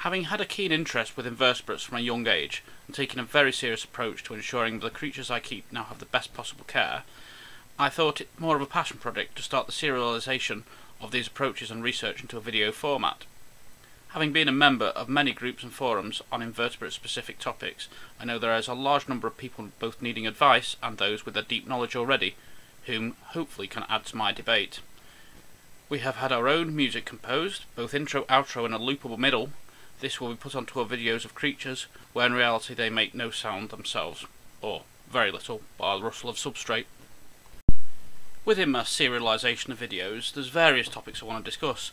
Having had a keen interest with invertebrates from a young age, and taking a very serious approach to ensuring the creatures I keep now have the best possible care, I thought it more of a passion project to start the serialisation of these approaches and research into a video format. Having been a member of many groups and forums on invertebrate-specific topics, I know there is a large number of people both needing advice and those with a deep knowledge already, whom hopefully can add to my debate. We have had our own music composed, both intro, outro and a loopable middle. This will be put onto our videos of creatures, where in reality they make no sound themselves, or very little, bar the rustle of substrate. Within my serialisation of videos, there's various topics I want to discuss,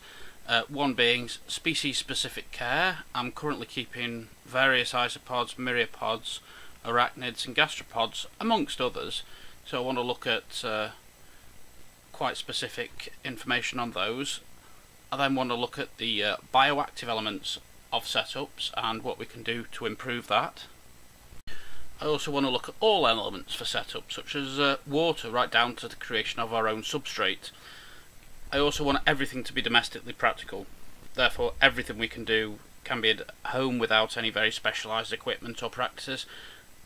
one being species-specific care. I'm currently keeping various isopods, myriapods, arachnids and gastropods, amongst others, so I want to look at quite specific information on those. I then want to look at the bioactive elements of setups and what we can do to improve that. I also want to look at all elements for setup, such as water, right down to the creation of our own substrate. I also want everything to be domestically practical, therefore everything we can do can be at home without any very specialised equipment or practices.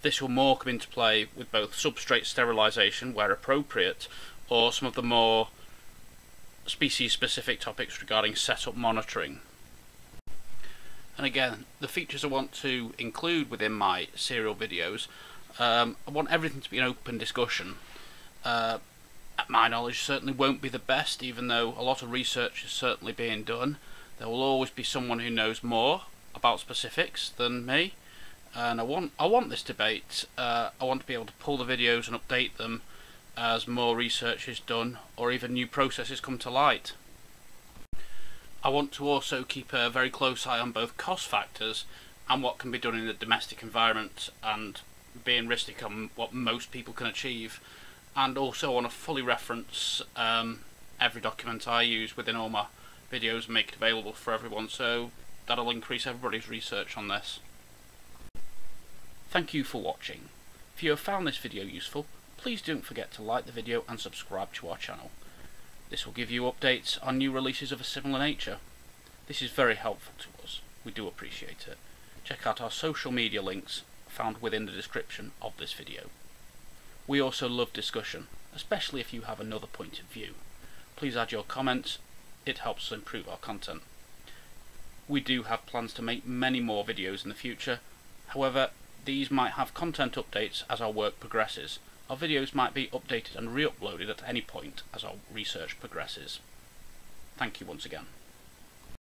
This will more come into play with both substrate sterilisation, where appropriate, or some of the more species-specific topics regarding setup monitoring. And again, the features I want to include within my serial videos, I want everything to be an open discussion. At my knowledge, certainly won't be the best, even though a lot of research is certainly being done. There will always be someone who knows more about specifics than me, and I want this debate. I want to be able to pull the videos and update them as more research is done, or even new processes come to light. I want to also keep a very close eye on both cost factors and what can be done in the domestic environment, and being realistic on what most people can achieve, and also want to fully reference every document I use within all my videos and make it available for everyone, so that'll increase everybody's research on this. Thank you for watching. If you have found this video useful, please don't forget to like the video and subscribe to our channel. This will give you updates on new releases of a similar nature. This is very helpful to us. We do appreciate it. Check out our social media links found within the description of this video. We also love discussion, especially if you have another point of view. Please add your comments. It helps us improve our content. We do have plans to make many more videos in the future. However, these might have content updates as our work progresses. Our videos might be updated and re-uploaded at any point as our research progresses. Thank you once again.